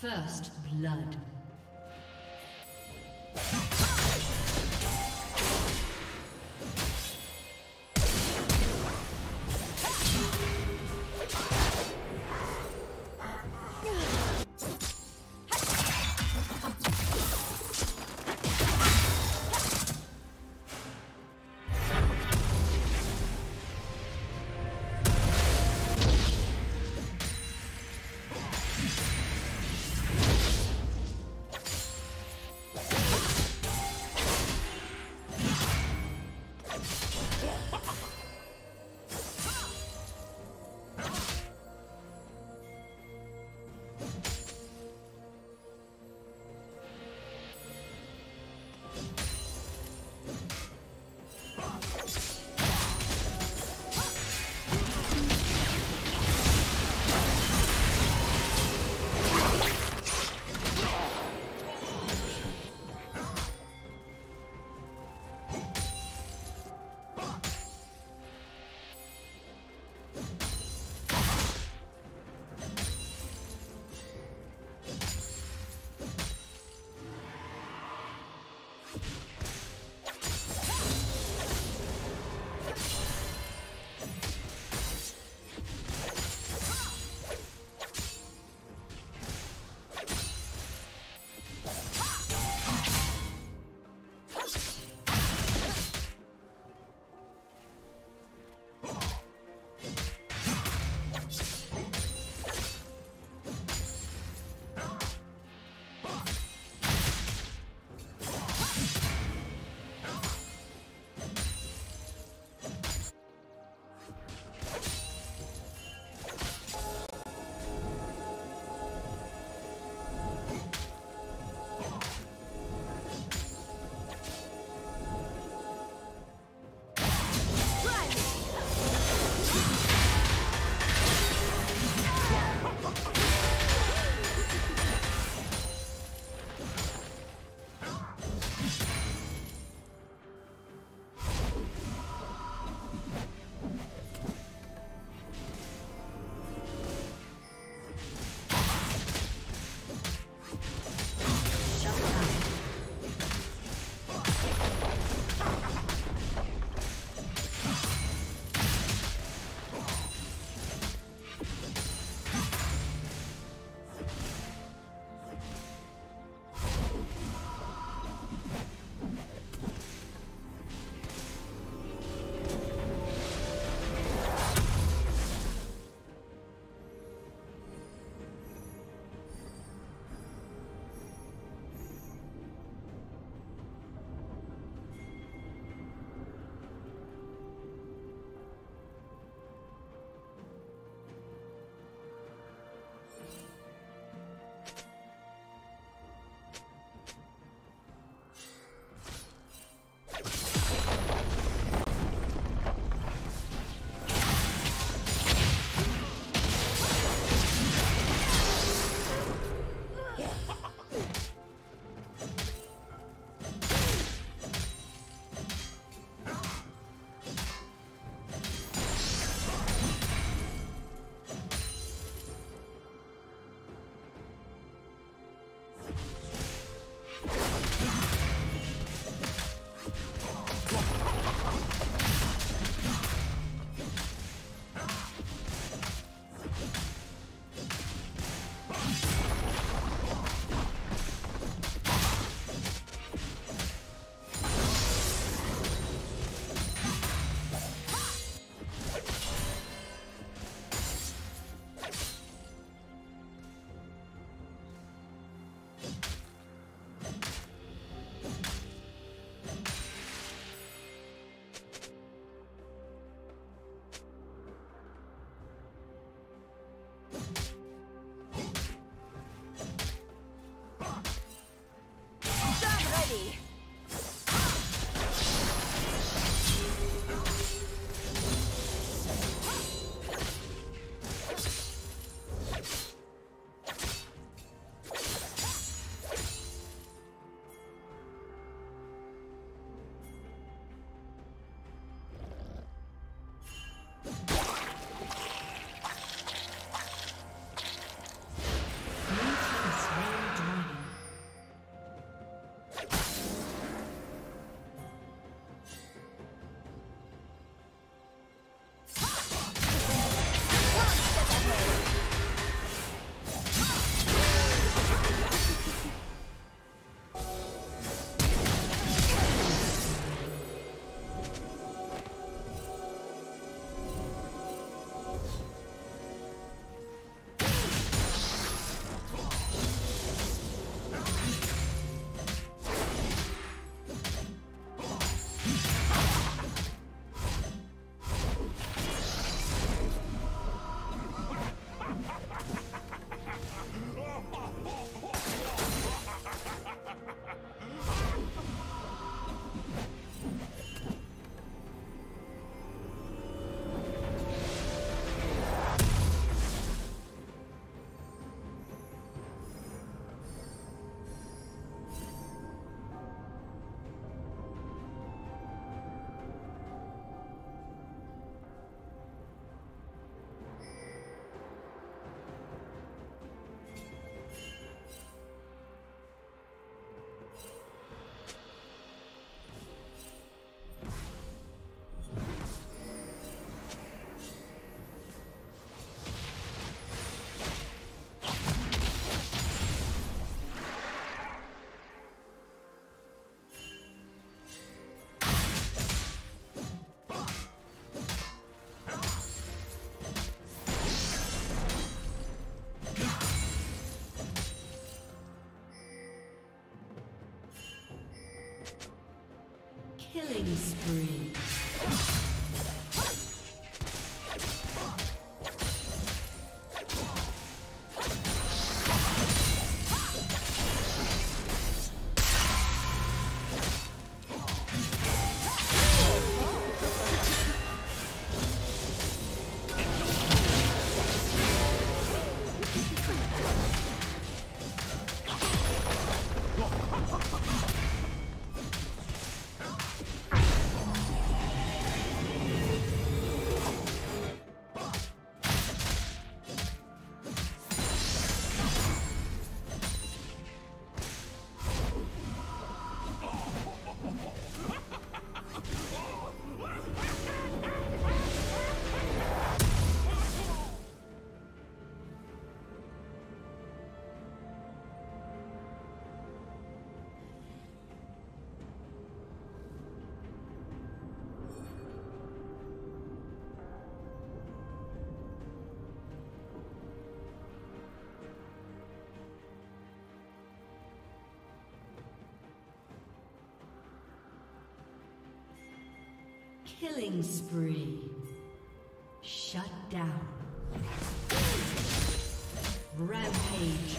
First blood. Killing spree. Killing spree. Shut down. Rampage.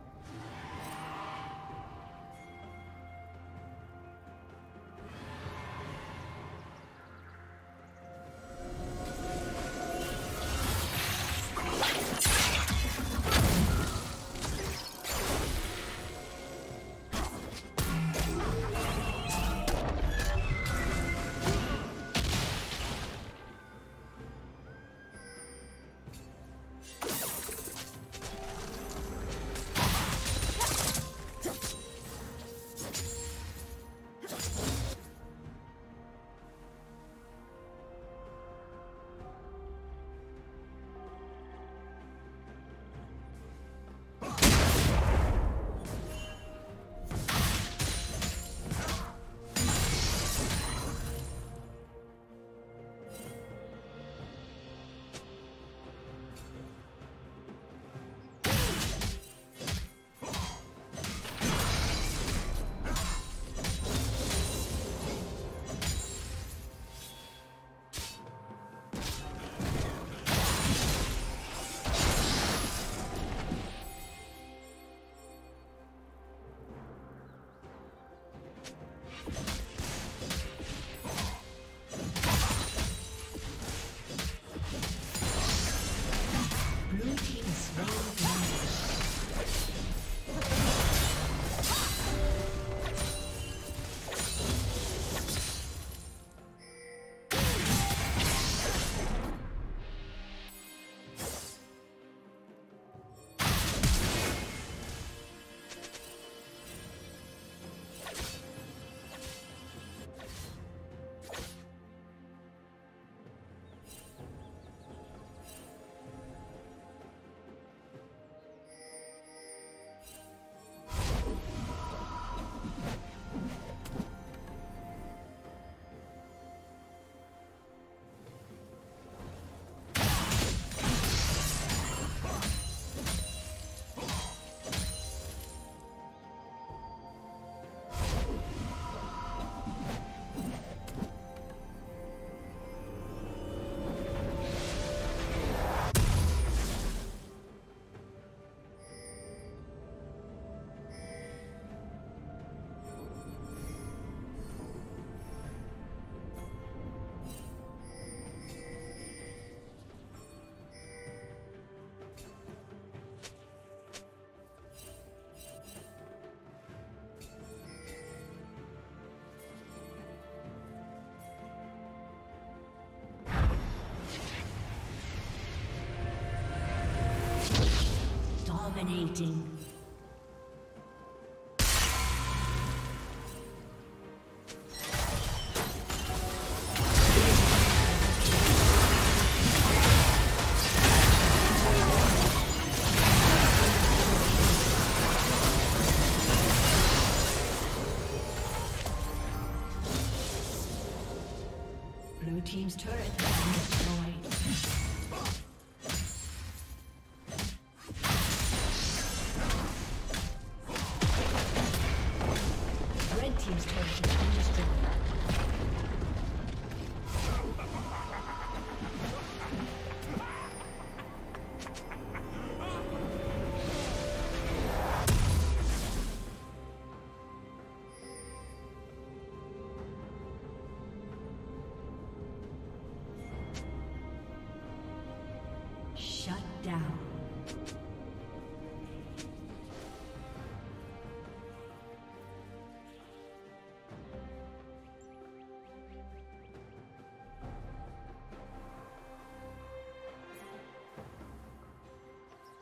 Dominating.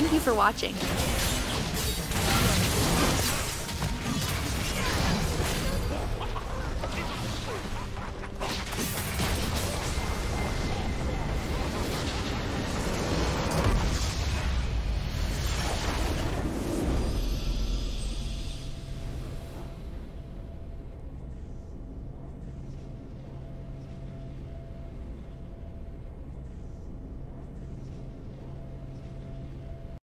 Thank you for watching.